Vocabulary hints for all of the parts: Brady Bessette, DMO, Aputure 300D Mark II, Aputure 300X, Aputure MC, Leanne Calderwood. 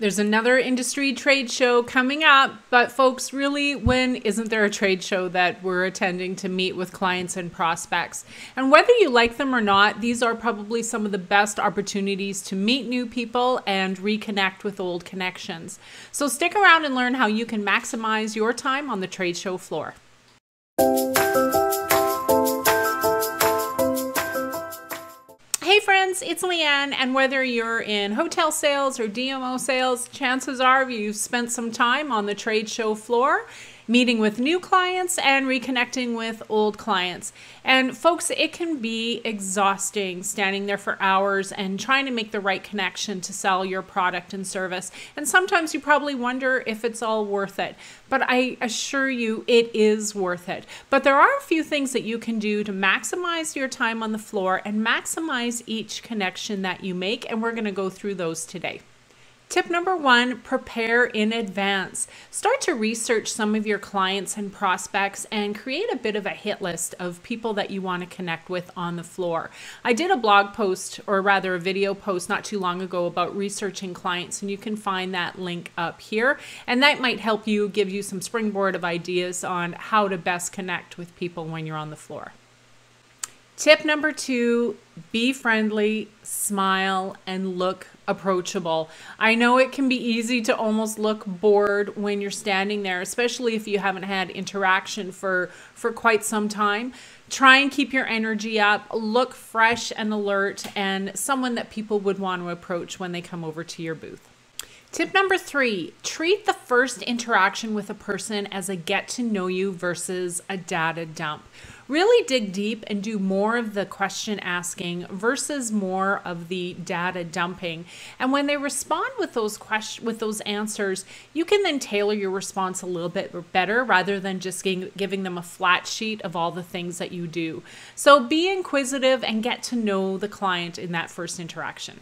There's another industry trade show coming up, but folks, really, when isn't there a trade show that we're attending to meet with clients and prospects? And whether you like them or not, these are probably some of the best opportunities to meet new people and reconnect with old connections. So stick around and learn how you can maximize your time on the trade show floor. Hey friends, it's Leanne, and whether you're in hotel sales or DMO sales, chances are you've spent some time on the trade show floor, meeting with new clients and reconnecting with old clients. And folks, it can be exhausting standing there for hours and trying to make the right connection to sell your product and service. And sometimes you probably wonder if it's all worth it, but I assure you it is worth it. But there are a few things that you can do to maximize your time on the floor and maximize each connection that you make, and we're going to go through those today. Tip number one, prepare in advance. Start to research some of your clients and prospects and create a bit of a hit list of people that you want to connect with on the floor. I did a blog post, or rather a video post, not too long ago about researching clients, and you can find that link up here. And that might help you, give you some springboard of ideas on how to best connect with people when you're on the floor. Tip number two, be friendly, smile, and look approachable. I know it can be easy to almost look bored when you're standing there, especially if you haven't had interaction for quite some time. Try and keep your energy up, look fresh and alert, and someone that people would want to approach when they come over to your booth. Tip number three, treat the first interaction with a person as a get to know you versus a data dump. Really dig deep and do more of the question asking versus more of the data dumping. And when they respond with those answers, you can then tailor your response a little bit better rather than just giving them a flat sheet of all the things that you do. So be inquisitive and get to know the client in that first interaction.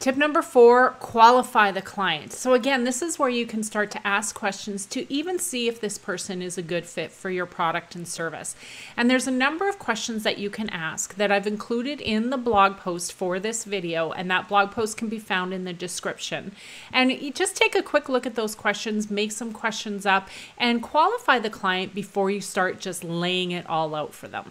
Tip number four, qualify the client. So again, this is where you can start to ask questions to even see if this person is a good fit for your product and service. And there's a number of questions that you can ask that I've included in the blog post for this video, and that blog post can be found in the description. And you just take a quick look at those questions, make some questions up, and qualify the client before you start just laying it all out for them.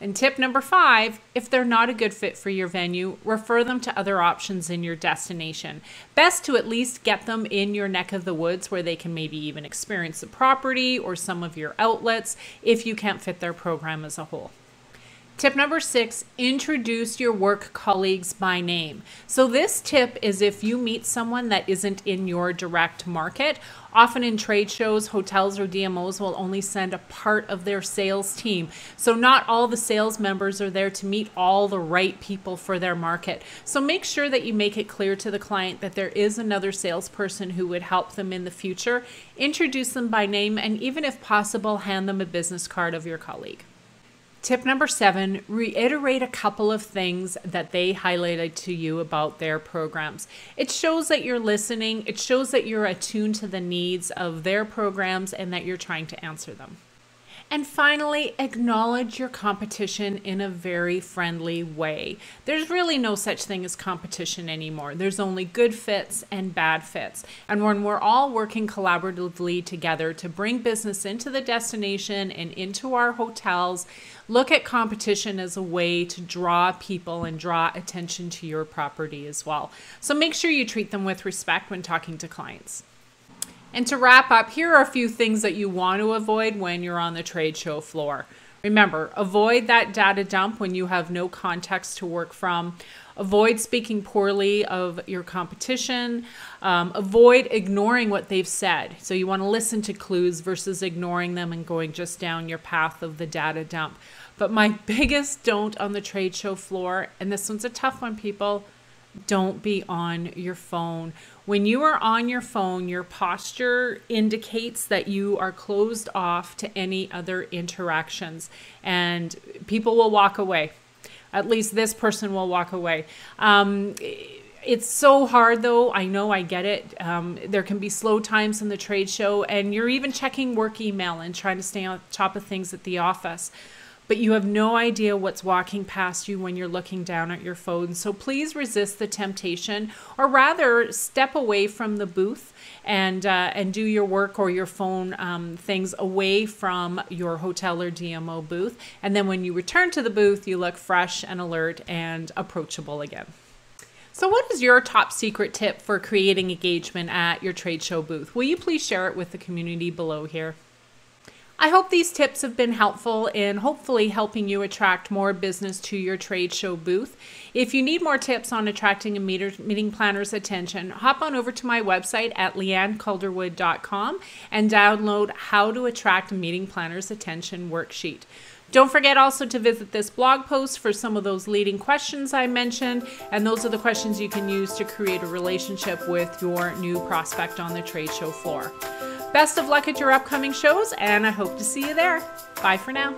And tip number five, if they're not a good fit for your venue, refer them to other options in your destination. Best to at least get them in your neck of the woods where they can maybe even experience the property or some of your outlets if you can't fit their program as a whole. Tip number six, introduce your work colleagues by name. So this tip is if you meet someone that isn't in your direct market. Often in trade shows, hotels or DMOs will only send a part of their sales team. So not all the sales members are there to meet all the right people for their market. So make sure that you make it clear to the client that there is another salesperson who would help them in the future. Introduce them by name, and even if possible, hand them a business card of your colleague. Tip number seven, reiterate a couple of things that they highlighted to you about their programs. It shows that you're listening, it shows that you're attuned to the needs of their programs and that you're trying to answer them. And finally, acknowledge your competition in a very friendly way. There's really no such thing as competition anymore. There's only good fits and bad fits. And when we're all working collaboratively together to bring business into the destination and into our hotels, look at competition as a way to draw people and draw attention to your property as well. So make sure you treat them with respect when talking to clients. And to wrap up, here are a few things that you want to avoid when you're on the trade show floor. Remember, avoid that data dump when you have no context to work from. Avoid speaking poorly of your competition. Avoid ignoring what they've said. So you want to listen to clues versus ignoring them and going just down your path of the data dump. But my biggest don't on the trade show floor, and this one's a tough one, people, don't be on your phone. When you are on your phone, your posture indicates that you are closed off to any other interactions, and people will walk away. At least this person will walk away. It's so hard though. I know, I get it. There can be slow times in the trade show, and you're even checking work email and trying to stay on top of things at the office. but you have no idea what's walking past you when you're looking down at your phone. So please resist the temptation, or rather step away from the booth and do your work or your phone things away from your hotel or DMO booth. And then when you return to the booth, you look fresh and alert and approachable again. So what is your top secret tip for creating engagement at your trade show booth? Will you please share it with the community below here? I hope these tips have been helpful in hopefully helping you attract more business to your trade show booth. If you need more tips on attracting a meeting planner's attention, hop on over to my website at leannecalderwood.com and download How to Attract a Meeting Planner's Attention worksheet. Don't forget also to visit this blog post for some of those leading questions I mentioned, and those are the questions you can use to create a relationship with your new prospect on the trade show floor. Best of luck at your upcoming shows, and I hope to see you there. Bye for now.